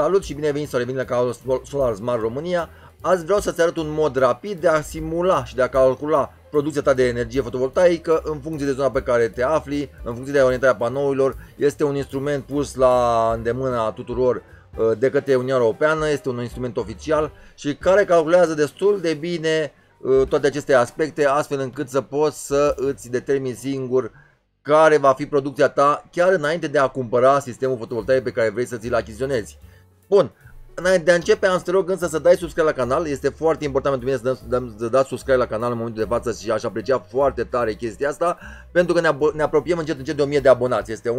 Salut și bine venit sau revenit la canalul Solar Smart România. Azi vreau să-ți arăt un mod rapid de a simula și de a calcula producția ta de energie fotovoltaică în funcție de zona pe care te afli, în funcție de orientarea panourilor. Este un instrument pus la îndemâna tuturor de către Uniunea Europeană, este un instrument oficial și care calculează destul de bine toate aceste aspecte, astfel încât să poți să îți determini singur care va fi producția ta chiar înainte de a cumpăra sistemul fotovoltaic pe care vrei să ți-l achiziționezi. Bun, înainte de a începe am să te rog însă să dai subscribe la canal, este foarte important pentru mine să dați subscribe la canal în momentul de față și aș aprecia foarte tare chestia asta, pentru că ne apropiem încet de 1000 de abonați, este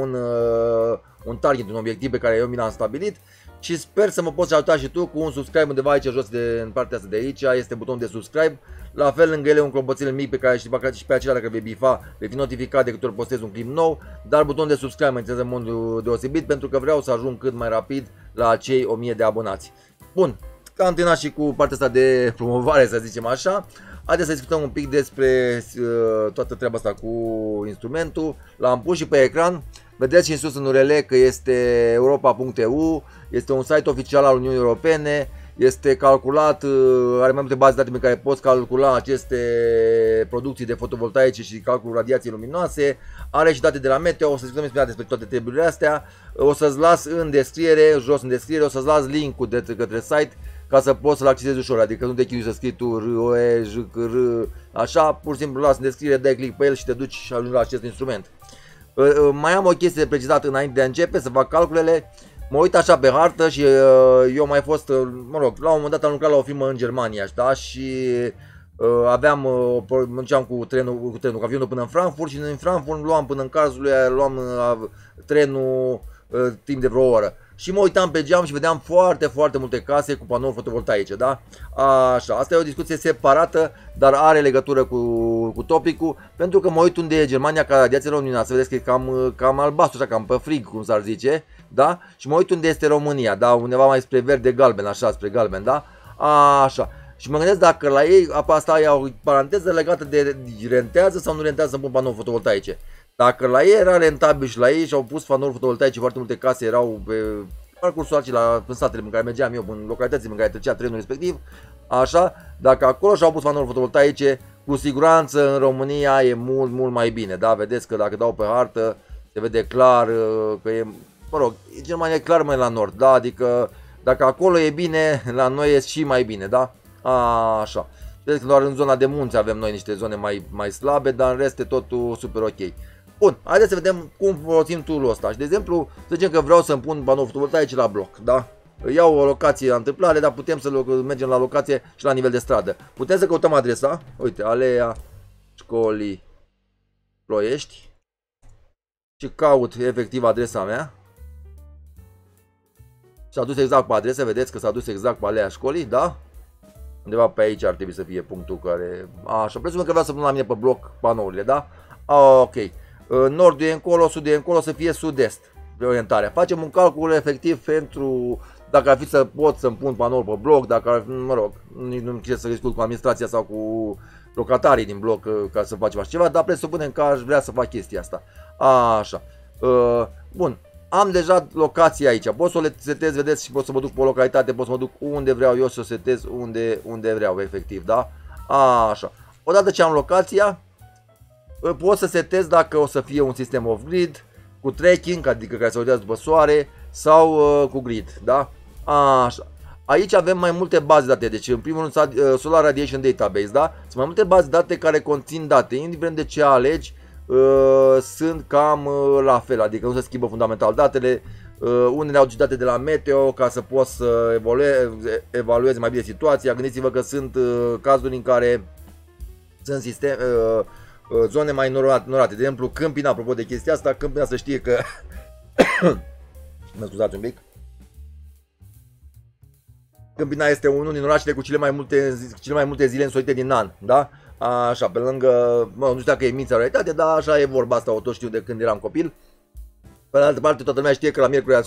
un target, un obiectiv pe care eu mi l-am stabilit și sper să mă poți ajuta și tu cu un subscribe undeva aici jos, în partea asta de aici, este butonul de subscribe, la fel lângă ele un clopoțel mic pe care și pe acela dacă vei bifa, vei fi notificat de câte ori postez un clip nou, dar butonul de subscribe mă interesează în mod deosebit pentru că vreau să ajung cât mai rapid la cei 1000 de abonați. Bun, am terminat și cu partea asta de promovare, să zicem așa. Haideți să discutăm un pic despre toată treaba asta cu instrumentul. L-am pus și pe ecran. Vedeți și în sus în URL că este europa.eu, este un site oficial al Uniunii Europene, este calculat, are mai multe baze de date pe care poți calcula aceste producții de fotovoltaice și calculul radiației luminoase, are și date de la meteo, o să discutăm despre toate treburile astea, o să-ți las în descriere, jos în descriere, o să-ți las link-ul de către site ca să poți să-l accesezi ușor, adică nu te chinui să scrii tu R, O, E, J, C, R, așa, pur și simplu las în descriere, dai click pe el și te duci și ajungi la acest instrument. Mai am o chestie de precizat înainte de a începe să fac calculele. Mă uit așa pe hartă și eu am mai fost, mă rog, la un moment dat am lucrat la o firmă în Germania, da? Și aveam, mergeam cu avionul până în Frankfurt și în Frankfurt luam până în cazul luam trenul timp de vreo oră. Și mă uitam pe geam și vedeam foarte multe case cu panouri fotovoltaice, da? Așa, asta e o discuție separată, dar are legătură cu topicul, pentru că mă uit unde e Germania ca radiația luminoasă, vedeți că e cam albastru, așa, cam pe frig, cum s-ar zice, da? Și mă uit unde este România, da? Undeva mai spre verde-galben, așa, spre galben, da? Așa. Și mă gândesc dacă la ei, asta e o paranteză legată de rentează sau nu rentează să pun panouri fotovoltaice. Dacă la ei era rentabil și la ei și-au pus panouri fotovoltaice, foarte multe case erau pe parcursul acela, în satele în care mergeam eu, în localitățile în care trecea trenul respectiv, așa, dacă acolo și-au pus panouri fotovoltaice, cu siguranță în România e mult mai bine, da, vedeți că dacă dau pe hartă, se vede clar că e, mă rog, Germania e clar mai la nord, da, adică dacă acolo e bine, la noi e și mai bine, da, așa. Vedeți că doar în zona de munți avem noi niște zone mai slabe, dar în rest e totul super ok. Bun, haideți să vedem cum folosim tool-ul ăsta. Și de exemplu, să zicem că vreau să-mi pun panouri fotovoltaice la bloc, da? Iau o locație la întâmplare, dar putem să mergem la locație și la nivel de stradă. Putem să căutăm adresa, uite, Alea Școlii Ploiești. Și caut efectiv adresa mea. S-a dus exact pe adresă, vedeți că s-a dus exact pe Alea Școlii, da? Undeva pe aici ar trebui să fie punctul care... Așa, presupun că vreau să pun la mine pe bloc panourile, da? Ok. Nordul e încolo, sudul e încolo, să fie sud-est de orientarea. Facem un calcul efectiv pentru dacă ar fi să pot să-mi pun panouri pe bloc, dacă ar fi, mă rog, nu știu să discut cu administrația sau cu locatarii din bloc ca să facem așa ceva, dar presupunem că aș vrea să fac chestia asta. Așa. Bun, am deja locația aici, pot să o setez, vedeți, și pot să mă duc pe o localitate, pot să mă duc unde vreau eu să o setez, unde vreau, efectiv, da? Așa. Odată ce am locația, pot să setez dacă o să fie un sistem off-grid, cu tracking, adică care se orientează după soare, sau cu grid, da? Așa. Aici avem mai multe baze de date, deci în primul rând Solar Radiation Database, da? Sunt mai multe baze de date care conțin date, indiferent de ce alegi, sunt cam la fel, adică nu se schimbă fundamental datele, unele au date de la meteo ca să poți să evaluezi mai bine situația, gândiți-vă că sunt cazuri în care sunt sisteme... zone mai norate, de exemplu Câmpina, apropo de chestia asta, Câmpina să știe că mă scuzați un pic. Câmpina este unul din orașele cu cele mai multe zile însoțite din an, da? Așa, pe lângă, mă, nu știu dacă e mința realitate, dar așa e vorba asta, o tot știu de când eram copil. Pe de altă parte, toată lumea știe că la Miercurea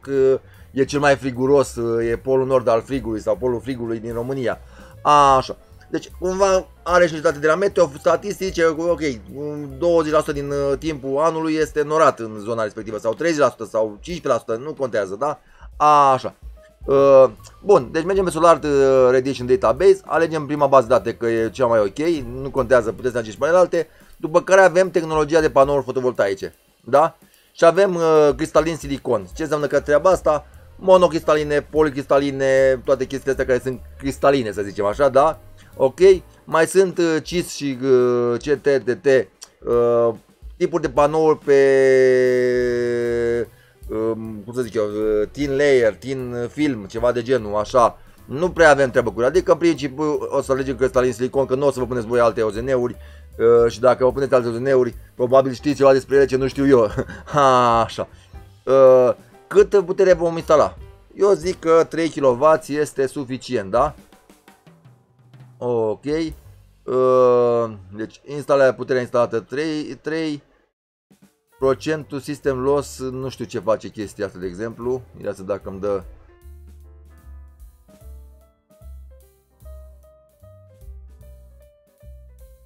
că e cel mai friguros, e polul nord al frigului sau polul frigului din România. Așa. Deci, cumva, are și date de la meteo, statistice, ok, 20% din timpul anului este norat în zona respectivă, sau 30%, sau 15%, nu contează, da? Așa. Bun, deci mergem pe Solar Radiation Database, alegem prima bază de date că e cea mai ok, nu contează, puteți să alegeți pe alte, după care avem tehnologia de panouri fotovoltaice, da? Și avem cristalin silicon. Ce înseamnă că treaba asta? Monocristaline, policristaline, toate chestiile astea care sunt cristaline, să zicem așa, da? Ok? Mai sunt CIS și CTTT, tipuri de panouri pe... cum să zic eu, tin layer, tin film, ceva de genul, așa. Nu prea avem treabă cu el, adică în principiu o să alegem cristalin silicon, că nu o să vă puneți voi alte OZN-uri și dacă vă puneți alte OZN-uri, probabil știți ceva despre ele ce nu știu eu. Ha, așa. Cât putere vom instala? Eu zic că 3 kW este suficient, da? Ok. Deci instalarea, puterea instalată 3. Procentul system loss, nu știu ce face chestia asta, de exemplu. Ia să dacă îmi dă...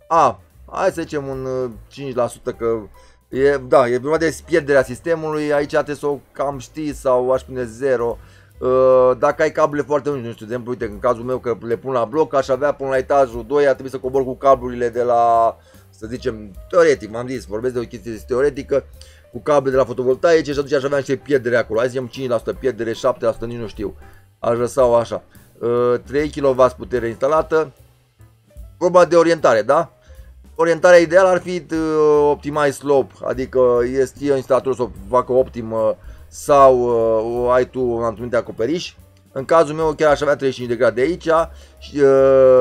A, hai să zicem un 5%, că e, da, e prima de pierderea sistemului, aici trebuie să o cam știi sau aș pune 0. Dacă ai cablurile foarte lungi, nu știu, de exemplu, uite, în cazul meu că le pun la bloc, aș avea până la etajul 2, ar trebui să cobor cu cablurile de la... Să zicem, teoretic, m-am zis, vorbesc de o chestie teoretică, cu cable de la fotovoltaice și atunci aș avea niște pierdere acolo. Hai să zicem 5% pierdere, 7%, nici nu știu. Aș lăsa-o așa. 3 kW putere instalată. Vorba de orientare, da? Orientarea ideală ar fi optimize slope, adică este instalatorul să o facă optimă sau ai tu un anumit acoperiș. În cazul meu chiar aș avea 35 de grade aici,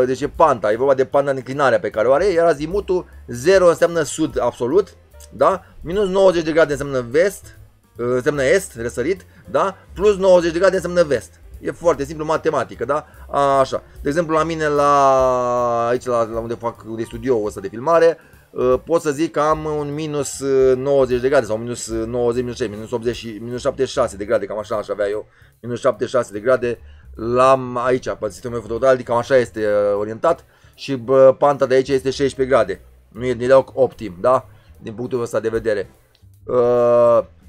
deci e panta, e vorba de panta în inclinarea pe care o are, iar azimutul 0 înseamnă sud absolut, da? Minus 90 de grade înseamnă vest, înseamnă est, răsărit, da? Plus 90 de grade înseamnă vest. E foarte simplu, matematică, da? Așa, de exemplu la mine, aici la unde fac de studio ăsta de filmare, pot să zic că am un minus 90 de grade sau minus 90, minus 6, minus 80 și minus 76 de grade, cam așa aș avea eu, minus 76 de grade l-am aici, pe sistemul meu fotovoltaic, adică cam așa este orientat și bă, panta de aici este 16 grade, nu e deloc optim, da? Din punctul ăsta de vedere.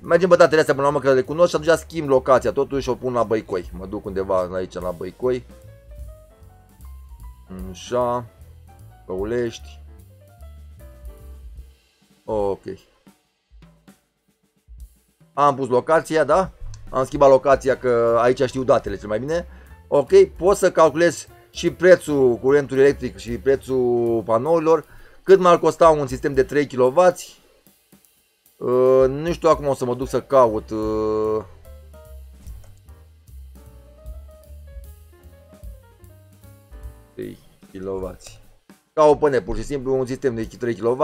Mergem pe datele astea până la urmă că le cunosc și atunci schimb locația, totuși o pun la Băicoi, mă duc undeva aici la Băicoi. Așa, Ploiești. Ok. Am pus locația, da? Am schimbat locația că aici știu datele cel mai bine. Ok, pot să calculez și prețul curentului electric și prețul panourilor. Cât m-ar costa un sistem de 3 kW? Nu știu acum, o să mă duc să caut. Caut până pur și simplu un sistem de 3 kW.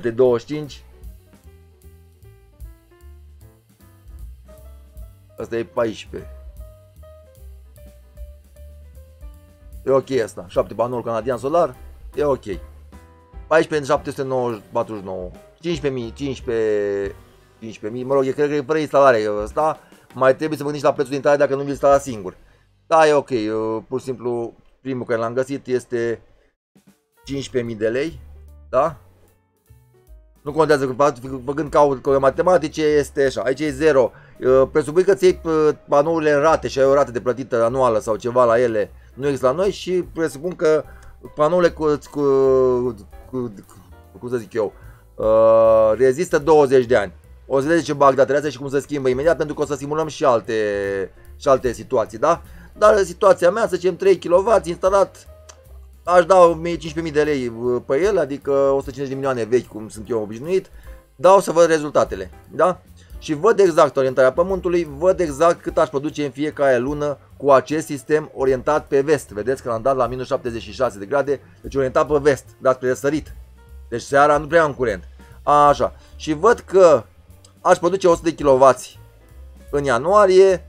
De 25. Asta e 14. E ok asta, 7 panouri Canadian Solar. E ok. 14.749 15.000, mă rog, cred că e fără instalare asta. Mai trebuie să mă gândiți la prețul din tare dacă nu vi-l instala singur. Da, e ok, pur și simplu primul care l-am găsit este 15.000 de lei, da? Nu contează, făcând calcule matematice, este așa, aici e 0. Presupui că ți iei panourile în rate și ai o rată de plătită anuală sau ceva la ele, nu există la noi și presupun că panourile cum să zic eu, rezistă 20 de ani. O să vedeți ce bag datele astea și cum se schimbă imediat, pentru că o să simulăm și alte situații, da? Dar situația mea, să zicem 3 kW instalat, aș da 15.000 de lei pe el, adică 150 de milioane vechi, cum sunt eu obișnuit, dar o să văd rezultatele, da? Și văd exact orientarea pământului, văd exact cât aș produce în fiecare lună cu acest sistem orientat pe vest. Vedeți că l-am dat la minus 76 de grade, deci orientat pe vest, dar spre răsărit. Deci seara nu prea am curent. Așa, și văd că aș produce 100 de kW în ianuarie,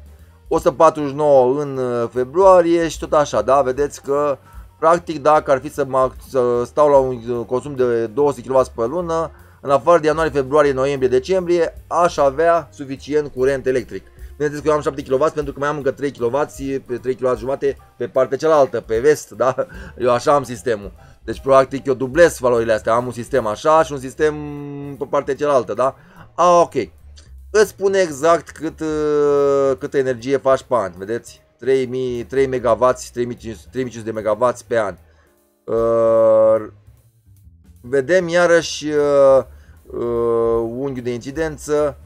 149 în februarie și tot așa, da? Vedeți că practic dacă ar fi să stau la un consum de 200 kW pe lună, în afară de ianuarie, februarie, noiembrie, decembrie, aș avea suficient curent electric. Bineînțeles că eu am 7 kW pentru că mai am încă 3 kW, 3 kW jumate pe partea cealaltă, pe vest, da? Eu așa am sistemul. Deci practic eu dublez valorile astea, am un sistem așa și un sistem pe partea cealaltă, da? Ok. îți spune exact câtă energie faci pe an, vedeți? 3 MW, 3500 de MW pe an. Vedem iarăși unghiul de incidență,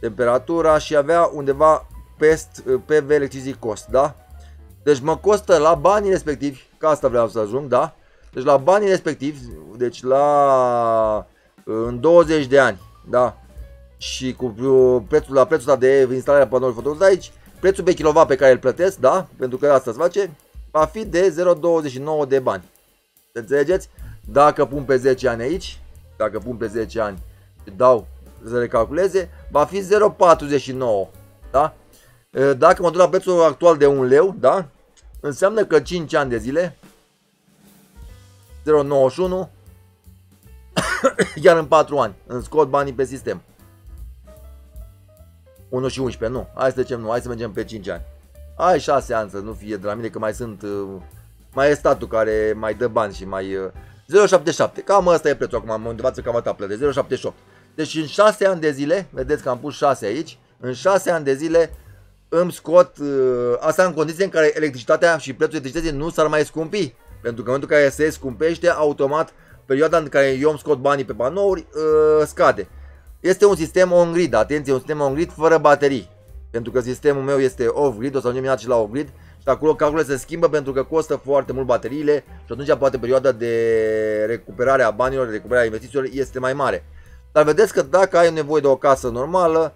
temperatura și avea undeva PV electricity cost, da? Deci mă costă la banii respectivi, ca asta vreau să ajung, da? Deci la banii respectivi, deci la în 20 de ani, da? Și cu prețul, la prețul de instalare a panoului fotovoltaic, prețul pe kilowatt pe care îl plătesc, da? Pentru că asta se face, va fi de 0,29 de bani. Înțelegeți? Dacă pun pe 10 ani aici, dacă pun pe 10 ani și dau să recalculeze, va fi 0,49, da? Dacă mă duc la prețul actual de 1 leu, da? Înseamnă că 5 ani de zile, 0,91, iar în 4 ani îmi scot banii pe sistem. 1 și 11, nu, hai să trecem, nu, hai să mergem pe 5 ani. Ai 6 ani să nu fie de la mine, că mai sunt, mai e statul care mai dă bani și mai... 0,77, cam asta e prețul acum, am undeva să cam atât plăte, 0,78. Deci în 6 ani de zile, vedeți că am pus 6 aici, în 6 ani de zile îmi scot, asta în condiții în care electricitatea și prețul electricității nu s-ar mai scumpi. Pentru că în momentul în care se scumpește, automat perioada în care eu îmi scot banii pe panouri scade. Este un sistem on-grid, atenție, un sistem on-grid fără baterii. Pentru că sistemul meu este off-grid, o să ajungem și la off-grid și acolo calculele se schimbă pentru că costă foarte mult bateriile și atunci poate perioada de recuperare a banilor, de recuperare a investițiilor este mai mare. Dar vedeți că dacă ai nevoie de o casă normală,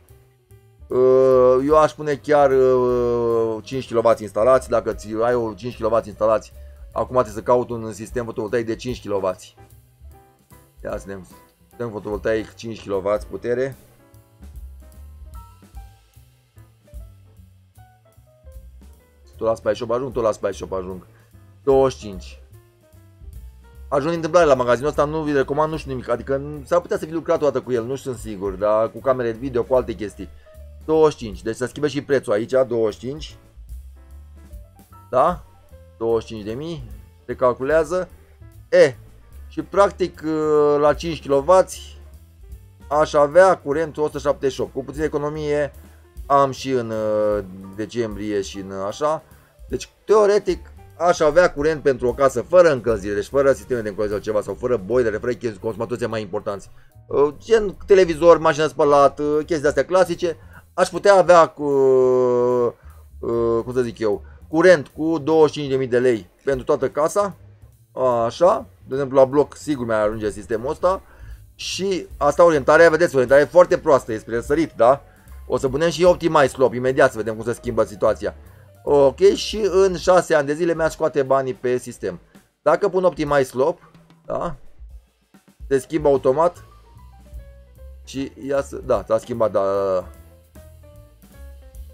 eu aș pune chiar 5 kW instalați, dacă ai o 5 kW instalați, acum trebuie să caut un sistem fotovoltaic de 5 kW. Ia să ne sistem fotovoltaic 5 kW putere. Tot la Spy Shop ajung, tot la Spy Shop ajung. 25. Ajung întâmplare la magazinul ăsta, nu vi recomand, nu știu nimic, adică s-ar putea să fi lucrat o dată cu el, nu sunt sigur, dar cu camere video, cu alte chestii. 25, deci să schimbe și prețul aici, 25. Da? 25.000, se calculează. E, și practic la 5 kW aș avea curentul 178, cu puțină economie am și în decembrie și în așa. Deci teoretic aș avea curent pentru o casă fără încălzire, deci fără sisteme de încălzire sau ceva, sau fără boilere, fără consumatori mai importanți, gen televizor, mașină spălat, chestii de astea clasice, aș putea avea cu, cum să zic eu, curent cu 25.000 de lei pentru toată casa, așa, de exemplu la bloc sigur mi-ar ajunge sistemul ăsta și asta orientarea, vedeți, orientarea e foarte proastă, e spre sărit, da? O să punem și Optimize Slope, imediat să vedem cum se schimbă situația. Ok, și în 6 ani de zile mi-aș scoate banii pe sistem. Dacă pun Optimize Slope, da? Se schimbă automat și ia să... da, s-a schimbat, da...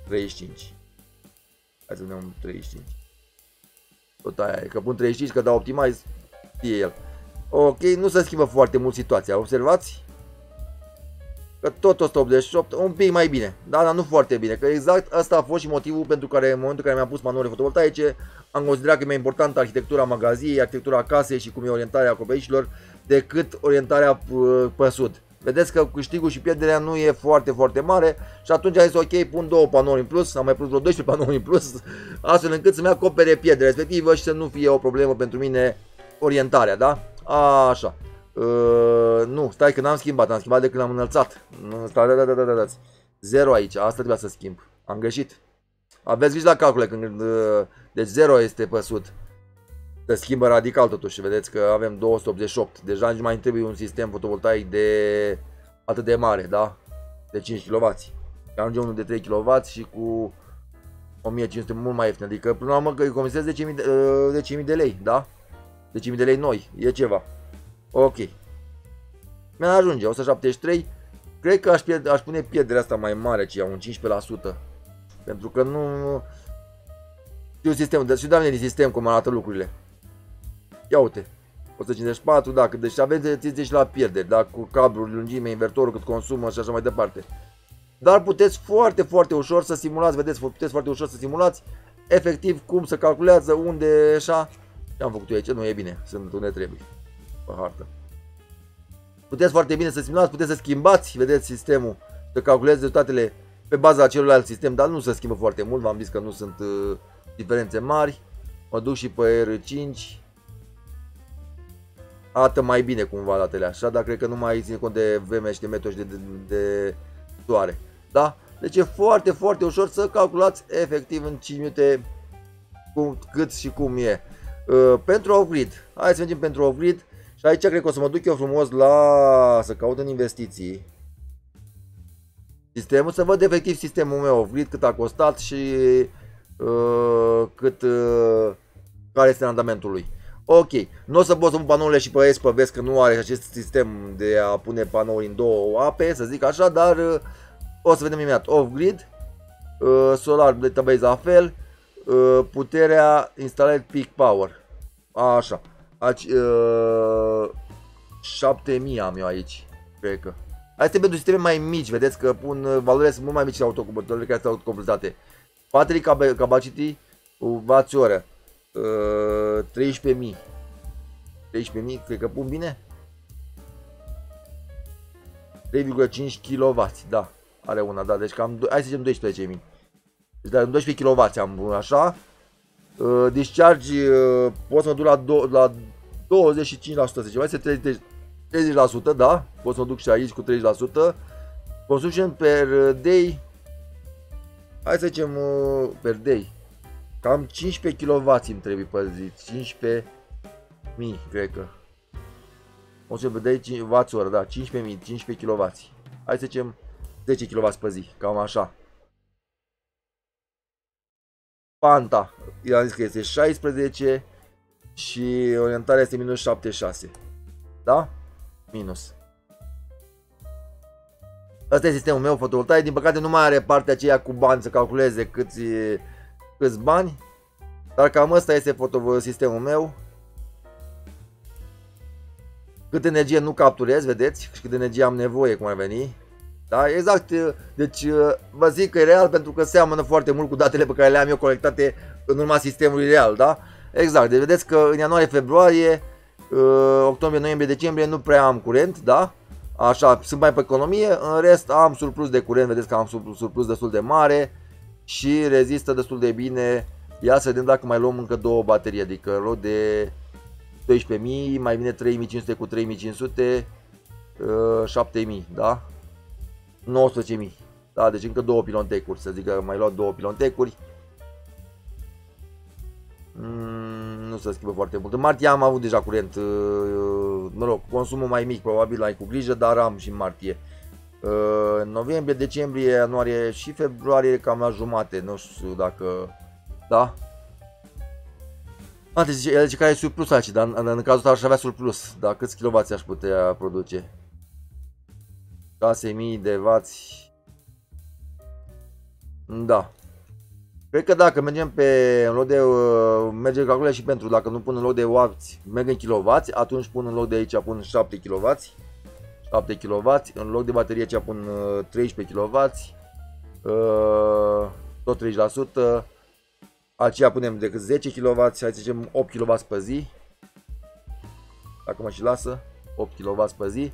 35. Hai să vedem 35. Tot aia e, că pun 35, că dau Optimize, fie el. Ok, nu se schimbă foarte mult situația, observați? Că tot 188, un pic mai bine, da, dar nu foarte bine, că exact asta a fost și motivul pentru care în momentul în care mi-am pus manuale fotovoltaice am considerat că mi-e importantă arhitectura magaziei, arhitectura casei și cum e orientarea acoperișilor decât orientarea pe sud. Vedeți că câștigul și pierderea nu e foarte, foarte mare și atunci am zis ok, pun 2 panouri în plus, am mai pus vreo 12 panouri în plus, astfel încât să-mi acopere pierderea respectivă și să nu fie o problemă pentru mine orientarea, da? Așa. Nu, stai că n-am schimbat, am schimbat de când am înălțat. Da. 0 aici, asta trebuia să schimb. Am greșit. Aveți grijă la calcule când... Deci 0 este pe sud. Se schimbă radical totuși, vedeți că avem 288. Deja nici mai trebuie un sistem fotovoltaic de... atât de mare, da? De 5 kW. Ajunge unul de 3 kW și cu 1500 mult mai ieftin. Adică până la urmă că îi comisez 10.000 de lei, da? 10.000 de lei noi, e ceva. Ok, mi-a ajunge, 173, cred că aș pune pierderea asta mai mare, ci un 15%, pentru că nu știu sistemul, deci doamne din sistem cum arată lucrurile. Ia uite, 154, dacă, deci aveți și la pierderi, da, cu cabluri, lungime, invertorul cât consumă și așa mai departe. Dar puteți foarte, foarte ușor să simulați, vedeți, puteți foarte ușor să simulați, efectiv, cum se calculează, unde, așa, ce am făcut eu aici, nu e bine, sunt unde trebuie. Pe hartă. Puteți foarte bine să simulați, puteți să schimbați, vedeți, sistemul să calculez rezultatele pe baza celuilalt sistem, dar nu se schimbă foarte mult, v-am zis că nu sunt diferențe mari. Mă duc și pe R5. Arată mai bine cumva datele așa, dar cred că nu mai ține cont de vreme și de meteo și de soare. Da? Deci e foarte, foarte ușor să calculați efectiv în 5 minute cât și cum e. Pentru off-grid, hai să mergem pentru off-grid și aici cred că o să mă duc eu frumos la să caut în investiții sistemul, să văd efectiv sistemul meu off-grid, cât a costat și care este randamentul lui. Ok, nu o să pot să pun panourile și pe ESPA, vezi că nu are acest sistem de a pune panouri în două ape, să zic așa, dar o să vedem imediat. Off-grid, solar database la fel, puterea instalat peak power. Așa, 7000 am eu aici, cred că. Asta este pentru sisteme mai mici, vedeți că pun valorile sunt mult mai mici la autocompletorile care sunt autocompletate. Battery capacity, Wh 13.000. 13.000, cred că pun bine? 3,5 kW, da, are una, da, deci cam, hai să zicem 12.000. Deci dar 12 kW am, așa. Discharge, pot să mă duc la 25%, să zicem, hai să 30%, da, pot să mă duc și aici cu 30%. Consumption per day, hai să zicem per day. Cam 15 kW îmi trebuie pe zi, 15.000 cred că. O să vedem Wh, da, 15.000, 15 kW. Hai să zicem 10 kW pe zi, cam așa. Panta, i-am zis că este 16 și orientarea este minus 7,6. Da? Minus. Asta e sistemul meu fotovoltaic, din păcate nu mai are partea aceea cu bani să calculeze câți bani, dar cam asta este sistemul meu. Cât energie nu capturez, vedeți, și cât energie am nevoie, cum ar veni. Da, exact, deci vă zic că e real pentru că seamănă foarte mult cu datele pe care le-am eu colectate în urma sistemului real, da? Exact, deci vedeți că în ianuarie, februarie, octombrie, noiembrie, decembrie nu prea am curent, da? Așa, sunt mai pe economie, în rest am surplus de curent, vedeți că am surplus destul de mare. Și rezistă destul de bine. Ia să vedem dacă mai luăm încă două baterii. Adică rod de 12.000, mai bine 3.500 cu 3.500, 7.000, da? 19.000. Da, deci încă două pilontecuri. Să zic că mai luat două pilontecuri. Nu se schimbă foarte mult. În martie am avut deja curent, mă rog, consumul mai mic, probabil ai cu grijă, dar am și în martie. Noiembrie, decembrie, ianuarie și februarie cam la jumate, nu știu dacă, da? A, deci el zice că are surplus aici, dar în cazul ăsta aș avea surplus, dar câți kilovați aș putea produce? 6.000 de vați. Da. Cred că dacă mergem pe, în loc de, mergem calculele și pentru, dacă nu pun în loc de wați, merg în kilovați, atunci pun în loc de aici, pun 7 kilovați. 7 kW, în loc de baterie ce pun 13 kW, tot 30%, aceea punem decât 10 kW, hai să zicem 8 kW pe zi, dacă mă și lasă, 8 kW pe zi,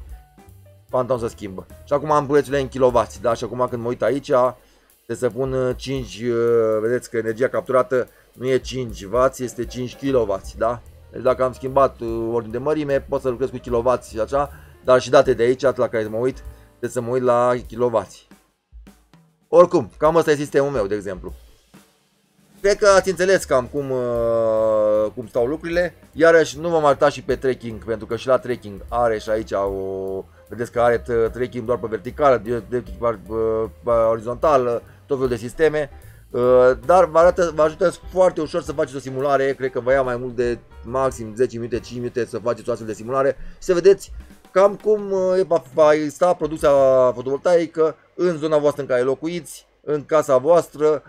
pantalon se schimbă. Și acum am prețurile în kW, da? Și acum când mă uit aici, trebuie să pun 5, vedeți că energia capturată nu e 5 W, este 5 kW, da? Deci dacă am schimbat ordine de mărime, pot să lucrez cu kW și așa. Dar și date de aici, la care mă uit, trebuie să mă uit la kilovați. Oricum, cam asta e sistemul meu, de exemplu. Cred că ați înțeles cam cum stau lucrurile. Iarăși nu v-am arătat și pe trekking, pentru că și la trekking are și aici o... Vedeți că are trekking doar pe verticală, pe orizontală, tot felul de sisteme. Dar vă ajută foarte ușor să faceți o simulare. Cred că vă ia mai mult de maxim 10 minute, 5 minute să faceți o astfel de simulare. Și să vedeți cam cum va sta producția fotovoltaică în zona voastră în care locuiți, în casa voastră,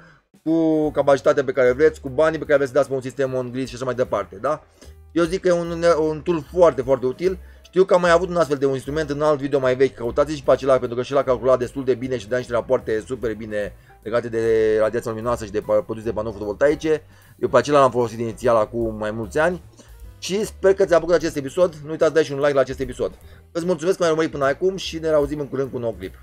cu capacitatea pe care vreți, cu banii pe care vreți să dați pe un sistem on-grid și așa mai departe, da? Eu zic că e un tool foarte, foarte util. Știu că am mai avut un astfel de un instrument în alt video mai vechi, căutați și pe acela, pentru că și el a calculat destul de bine și dea niște rapoarte super bine legate de radiația luminoasă și de produse de panouri fotovoltaice. Eu pe acela l-am folosit inițial acum mai mulți ani. Și sper că ți-a plăcut acest episod, nu uitați să dai și un like la acest episod. Îți mulțumesc că m-ai urmărit până acum și ne auzim în curând cu un nou clip.